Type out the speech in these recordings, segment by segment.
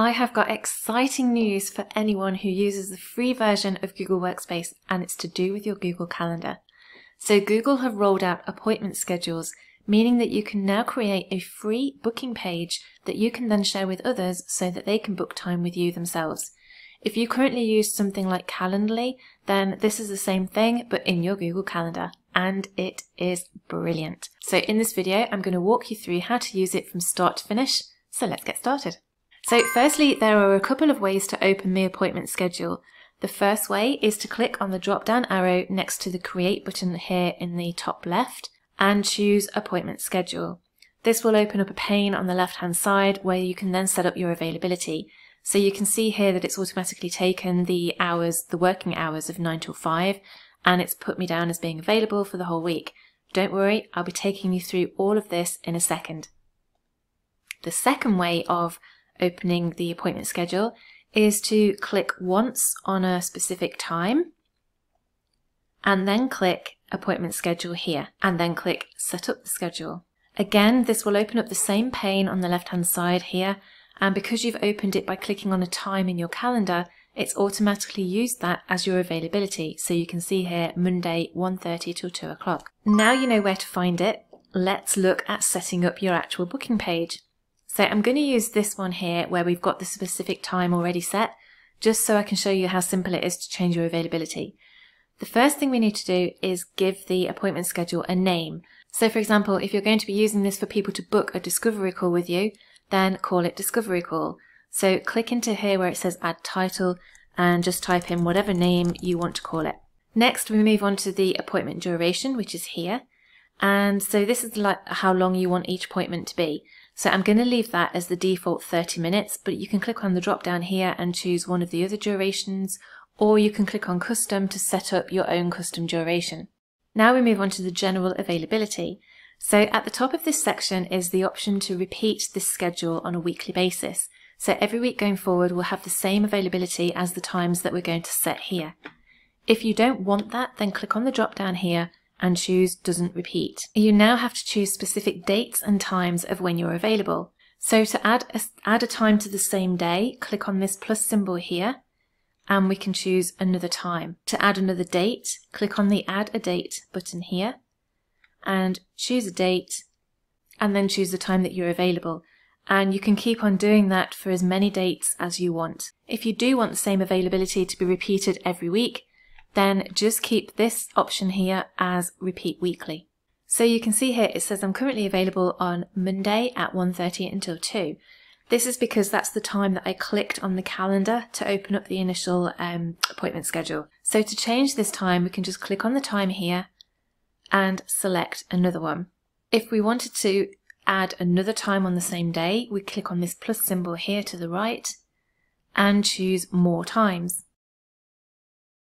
I have got exciting news for anyone who uses the free version of Google Workspace, and it's to do with your Google Calendar. So Google have rolled out appointment schedules, meaning that you can now create a free booking page that you can then share with others so that they can book time with you themselves. If you currently use something like Calendly, then this is the same thing, but in your Google Calendar, and it is brilliant. So in this video, I'm going to walk you through how to use it from start to finish. So let's get started. So firstly, there are a couple of ways to open the appointment schedule. The first way is to click on the drop-down arrow next to the Create button here in the top left and choose Appointment Schedule. This will open up a pane on the left-hand side where you can then set up your availability. So you can see here that it's automatically taken the hours, the working hours of 9 till 5, and it's put me down as being available for the whole week. Don't worry, I'll be taking you through all of this in a second. The second way of opening the appointment schedule is to click once on a specific time and then click appointment schedule here and then click set up the schedule. Again, this will open up the same pane on the left hand side here, and because you've opened it by clicking on a time in your calendar, it's automatically used that as your availability. So you can see here Monday 1:30 till 2 o'clock. Now you know where to find it, let's look at setting up your actual booking page. So I'm going to use this one here where we've got the specific time already set, just so I can show you how simple it is to change your availability. The first thing we need to do is give the appointment schedule a name. So for example, if you're going to be using this for people to book a discovery call with you, then call it discovery call. So click into here where it says add title and just type in whatever name you want to call it. Next, we move on to the appointment duration, which is here. And so this is like how long you want each appointment to be. So I'm going to leave that as the default 30 minutes, but you can click on the drop down here and choose one of the other durations, or you can click on custom to set up your own custom duration. Now we move on to the general availability. So at the top of this section is the option to repeat this schedule on a weekly basis. So every week going forward, we'll have the same availability as the times that we're going to set here. If you don't want that, then click on the drop down here and choose doesn't repeat. You now have to choose specific dates and times of when you're available. So to add a time to the same day, click on this plus symbol here, and we can choose another time. To add another date, click on the add a date button here, and choose a date, and then choose the time that you're available. And you can keep on doing that for as many dates as you want. If you do want the same availability to be repeated every week, then just keep this option here as repeat weekly. So you can see here it says I'm currently available on Monday at 1:30 until 2. This is because that's the time that I clicked on the calendar to open up the initial appointment schedule. So to change this time, we can just click on the time here and select another one. If we wanted to add another time on the same day, we click on this plus symbol here to the right and choose more times.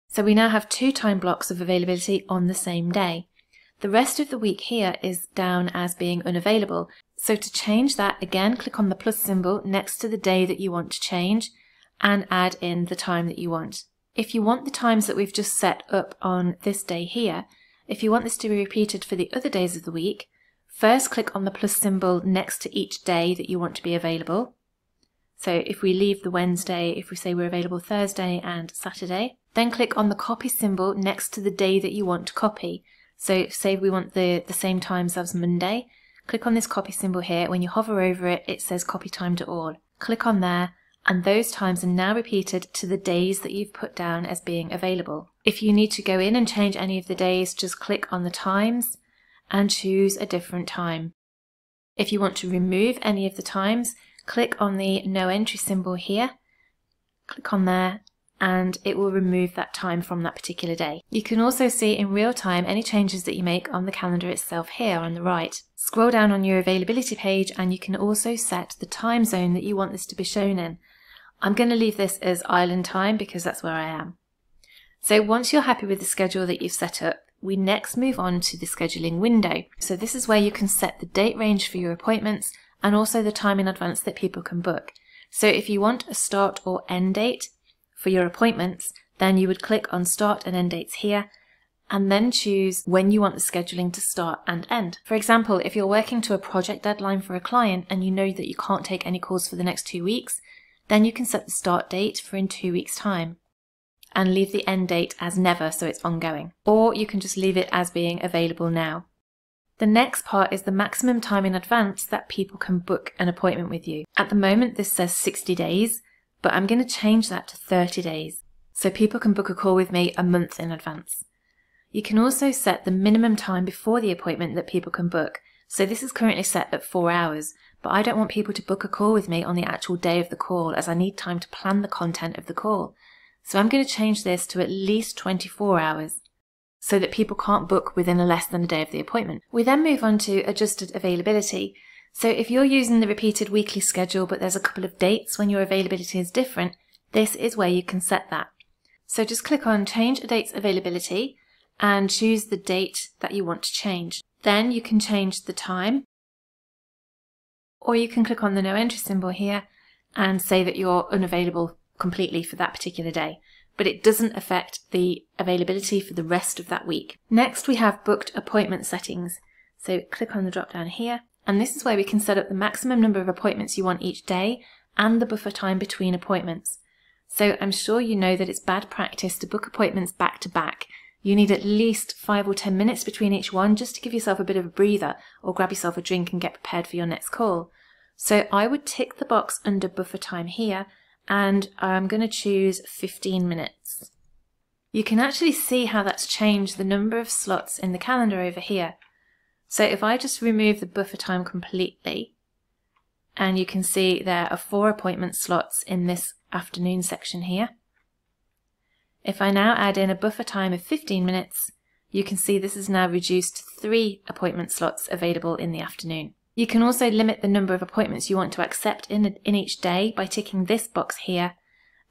So we now have two time blocks of availability on the same day. The rest of the week here is down as being unavailable. So to change that, again, click on the plus symbol next to the day that you want to change and add in the time that you want. If you want the times that we've just set up on this day here, if you want this to be repeated for the other days of the week, first click on the plus symbol next to each day that you want to be available. So if we leave the Wednesday, if we say we're available Thursday and Saturday, then click on the copy symbol next to the day that you want to copy. So say we want the same times as Monday, click on this copy symbol here. When you hover over it, it says copy time to all. Click on there, and those times are now repeated to the days that you've put down as being available. If you need to go in and change any of the days, just click on the times and choose a different time. If you want to remove any of the times, click on the no entry symbol here, click on there, and it will remove that time from that particular day. You can also see in real time any changes that you make on the calendar itself here on the right. Scroll down on your availability page and you can also set the time zone that you want this to be shown in. I'm going to leave this as Ireland time because that's where I am. So once you're happy with the schedule that you've set up, we next move on to the scheduling window. So this is where you can set the date range for your appointments and also the time in advance that people can book. So if you want a start or end date for your appointments, then you would click on start and end dates here and then choose when you want the scheduling to start and end. For example, if you're working to a project deadline for a client and you know that you can't take any calls for the next 2 weeks, Then you can set the start date for in 2 weeks' time and leave the end date as never, so it's ongoing. Or you can just leave it as being available now. The next part is the maximum time in advance that people can book an appointment with you. At the moment, this says 60 days, but I'm going to change that to 30 days. So people can book a call with me a month in advance. You can also set the minimum time before the appointment that people can book. So this is currently set at 4 hours, but I don't want people to book a call with me on the actual day of the call, as I need time to plan the content of the call. So I'm going to change this to at least 24 hours so that people can't book within less than a day of the appointment. We then move on to adjusted availability. So if you're using the repeated weekly schedule, but there's a couple of dates when your availability is different, this is where you can set that. So just click on Change a Date's Availability and choose the date that you want to change. Then you can change the time, or you can click on the no entry symbol here and say that you're unavailable completely for that particular day, but it doesn't affect the availability for the rest of that week. Next, we have booked appointment settings. So click on the drop down here, and this is where we can set up the maximum number of appointments you want each day and the buffer time between appointments. So I'm sure you know that it's bad practice to book appointments back to back. You need at least 5 or 10 minutes between each one just to give yourself a bit of a breather or grab yourself a drink and get prepared for your next call. So I would tick the box under buffer time here, and I'm going to choose 15 minutes. You can actually see how that's changed the number of slots in the calendar over here. So if I just remove the buffer time completely, and you can see there are 4 appointment slots in this afternoon section here. If I now add in a buffer time of 15 minutes, you can see this is now reduced to 3 appointment slots available in the afternoon. You can also limit the number of appointments you want to accept in each day by ticking this box here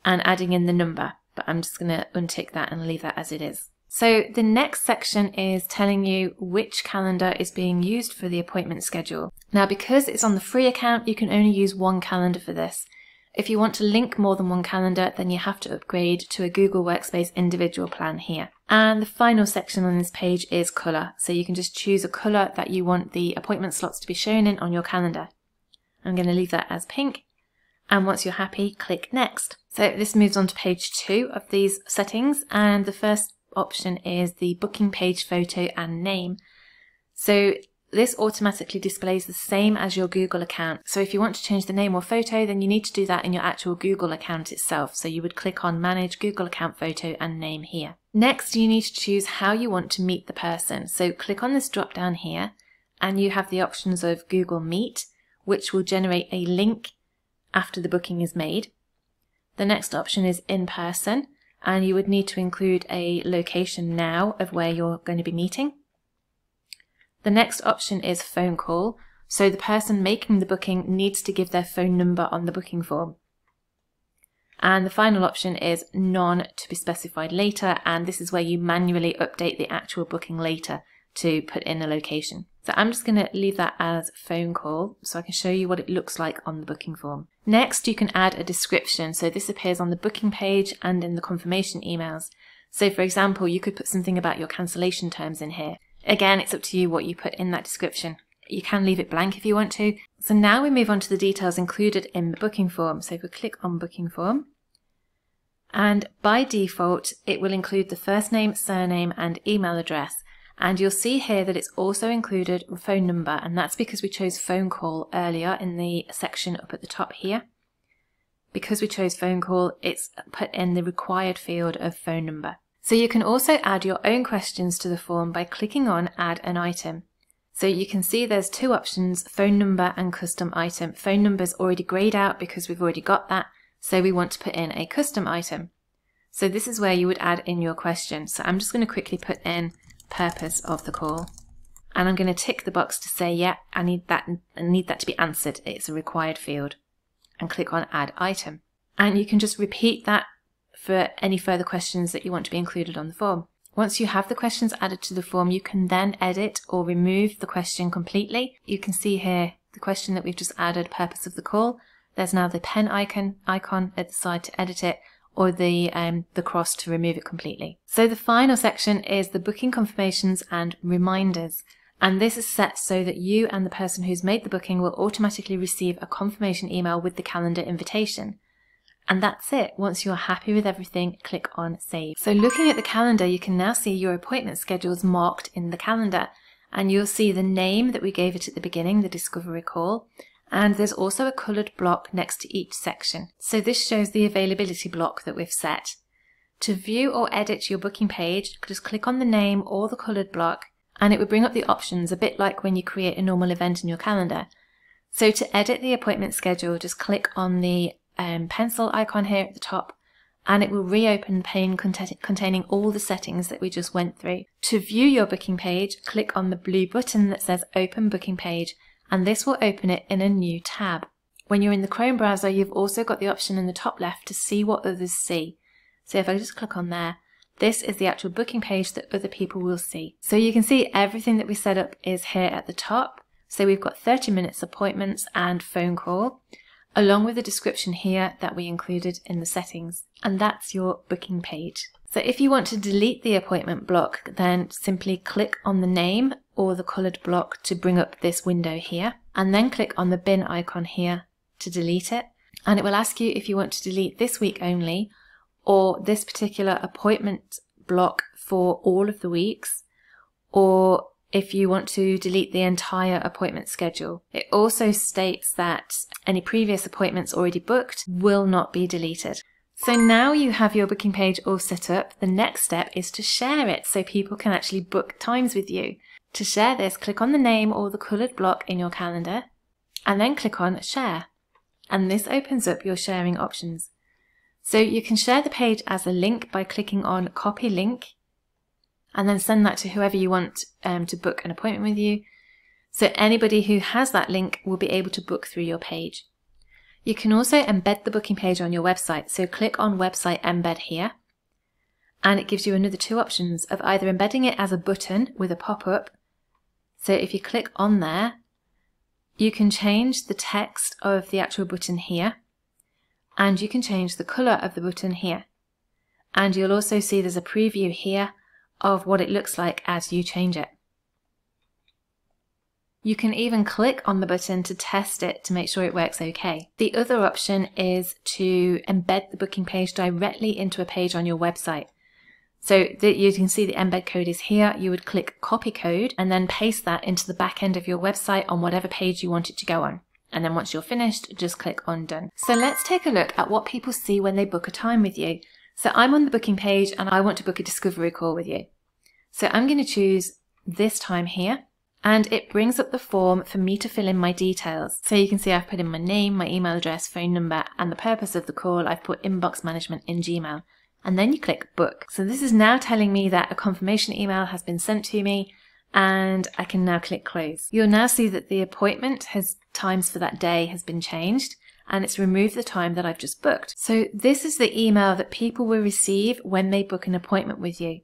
and adding in the number, but I'm just going to untick that and leave that as it is. So the next section is telling you which calendar is being used for the appointment schedule. Now, because it's on the free account, you can only use one calendar for this. If you want to link more than one calendar, then you have to upgrade to a Google Workspace individual plan here. And the final section on this page is colour. So you can just choose a colour that you want the appointment slots to be shown in on your calendar. I'm going to leave that as pink. And once you're happy, click Next. So this moves on to page 2 of these settings. And the first option is the booking page photo and name. So this automatically displays the same as your Google account. So if you want to change the name or photo, then you need to do that in your actual Google account itself. So you would click on Manage Google Account Photo and Name here. Next, you need to choose how you want to meet the person. So click on this drop down here, and you have the options of Google Meet, which will generate a link after the booking is made. The next option is in person, and you would need to include a location now of where you're going to be meeting. The next option is phone call, so the person making the booking needs to give their phone number on the booking form. And the final option is none, to be specified later, and this is where you manually update the actual booking later to put in a location. So I'm just going to leave that as phone call so I can show you what it looks like on the booking form. Next, you can add a description, so this appears on the booking page and in the confirmation emails. So for example, you could put something about your cancellation terms in here. Again, it's up to you what you put in that description. You can leave it blank if you want to. So now we move on to the details included in the booking form. So if we click on booking form, and by default, it will include the first name, surname, and email address. And you'll see here that it's also included a phone number, and that's because we chose phone call earlier in the section up at the top here. Because we chose phone call, it's put in the required field of phone number. So you can also add your own questions to the form by clicking on Add an Item. So you can see there's 2 options, phone number and custom item. Phone number is already greyed out because we've already got that, so we want to put in a custom item. So this is where you would add in your question. So I'm just going to quickly put in purpose of the call, and I'm going to tick the box to say, yeah, I need that to be answered. It's a required field, and click on Add Item. And you can just repeat that for any further questions that you want to be included on the form. Once you have the questions added to the form, you can then edit or remove the question completely. You can see here the question that we've just added, purpose of the call. There's now the pen icon at the side to edit it, or the cross to remove it completely. So the final section is the booking confirmations and reminders. And this is set so that you and the person who's made the booking will automatically receive a confirmation email with the calendar invitation. And that's it. Once you're happy with everything, click on Save. So looking at the calendar, you can now see your appointment schedules marked in the calendar. And you'll see the name that we gave it at the beginning, the discovery call. And there's also a coloured block next to each section. So this shows the availability block that we've set. To view or edit your booking page, just click on the name or the coloured block, and it will bring up the options, a bit like when you create a normal event in your calendar. So to edit the appointment schedule, just click on the pencil icon here at the top, and it will reopen the pane containing all the settings that we just went through. To view your booking page, click on the blue button that says Open Booking Page, and this will open it in a new tab. When you're in the Chrome browser, you've also got the option in the top left to see what others see. So if I just click on there, this is the actual booking page that other people will see. So you can see everything that we set up is here at the top. So we've got 30 minutes appointments and phone call, along with the description here that we included in the settings. And that's your booking page. So if you want to delete the appointment block, then simply click on the name or the coloured block to bring up this window here, and then click on the bin icon here to delete it. And it will ask you if you want to delete this week only, or this particular appointment block for all of the weeks, or if you want to delete the entire appointment schedule. It also states that any previous appointments already booked will not be deleted. So now you have your booking page all set up, the next step is to share it so people can actually book times with you. To share this, click on the name or the coloured block in your calendar, and then click on Share. And this opens up your sharing options. So you can share the page as a link by clicking on Copy Link, and then send that to whoever you want to book an appointment with you. So anybody who has that link will be able to book through your page. You can also embed the booking page on your website. So click on Website Embed here, and it gives you another two options of either embedding it as a button with a pop-up. So if you click on there, you can change the text of the actual button here, and you can change the colour of the button here. And you'll also see there's a preview here of what it looks like as you change it. You can even click on the button to test it to make sure it works okay. The other option is to embed the booking page directly into a page on your website. So that you can see the embed code is here. You would click Copy Code and then paste that into the back end of your website on whatever page you want it to go on. And then once you're finished, just click on Done. So let's take a look at what people see when they book a time with you. So I'm on the booking page and I want to book a discovery call with you. So I'm going to choose this time here, and it brings up the form for me to fill in my details. So you can see I've put in my name, my email address, phone number, and the purpose of the call. I've put inbox management in Gmail, and then you click Book. So this is now telling me that a confirmation email has been sent to me, and I can now click Close. You'll now see that the appointment has times for that day has been changed, and it's removed the time that I've just booked. So this is the email that people will receive when they book an appointment with you.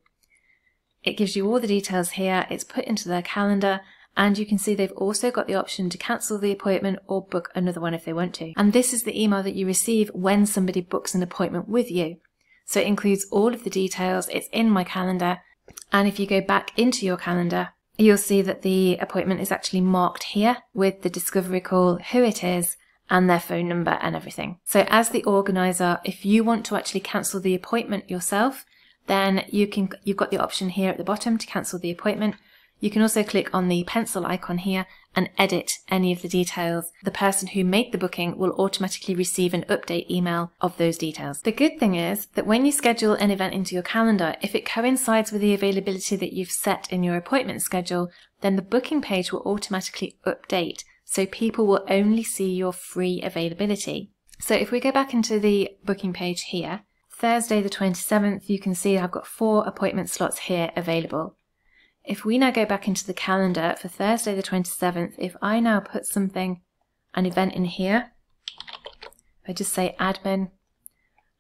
It gives you all the details here, it's put into their calendar, and you can see they've also got the option to cancel the appointment or book another one if they want to. And this is the email that you receive when somebody books an appointment with you. So it includes all of the details, it's in my calendar, and if you go back into your calendar, you'll see that the appointment is actually marked here with the discovery call, who it is, and their phone number and everything. So as the organizer, if you want to actually cancel the appointment yourself, then you've got the option here at the bottom to cancel the appointment. You can also click on the pencil icon here and edit any of the details. The person who made the booking will automatically receive an update email of those details. The good thing is that when you schedule an event into your calendar, if it coincides with the availability that you've set in your appointment schedule, then the booking page will automatically update, so people will only see your free availability. So if we go back into the booking page here, Thursday the 27th, you can see I've got 4 appointment slots here available. If we now go back into the calendar for Thursday the 27th, if I now put something, an event in here, if I just say admin,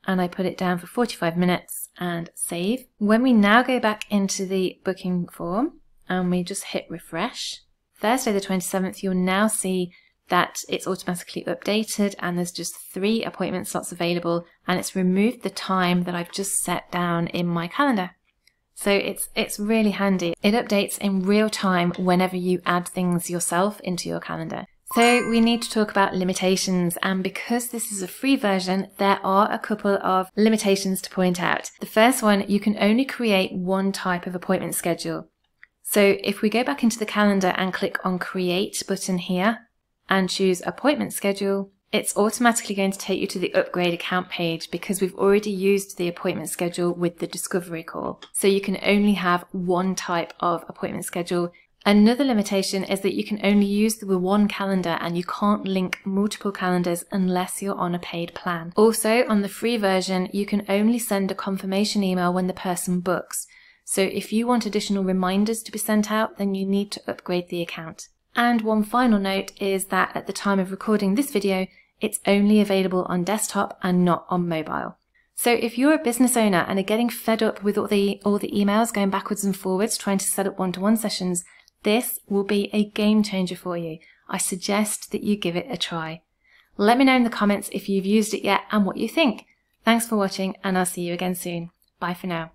and I put it down for 45 minutes and save. When we now go back into the booking form and we just hit refresh, Thursday the 27th, you'll now see that it's automatically updated and there's just 3 appointment slots available, and it's removed the time that I've just set down in my calendar. So it's really handy. It updates in real time whenever you add things yourself into your calendar. So we need to talk about limitations, and because this is a free version, there are a couple of limitations to point out. The first one, you can only create one type of appointment schedule. So if we go back into the calendar and click on Create button here and choose Appointment Schedule, it's automatically going to take you to the Upgrade Account page because we've already used the appointment schedule with the discovery call. So you can only have one type of appointment schedule. Another limitation is that you can only use the one calendar and you can't link multiple calendars unless you're on a paid plan. Also, on the free version, you can only send a confirmation email when the person books. So if you want additional reminders to be sent out, then you need to upgrade the account. And one final note is that at the time of recording this video, it's only available on desktop and not on mobile. So if you're a business owner and are getting fed up with all the emails going backwards and forwards trying to set up one-to-one sessions, this will be a game changer for you. I suggest that you give it a try. Let me know in the comments if you've used it yet and what you think. Thanks for watching, and I'll see you again soon. Bye for now.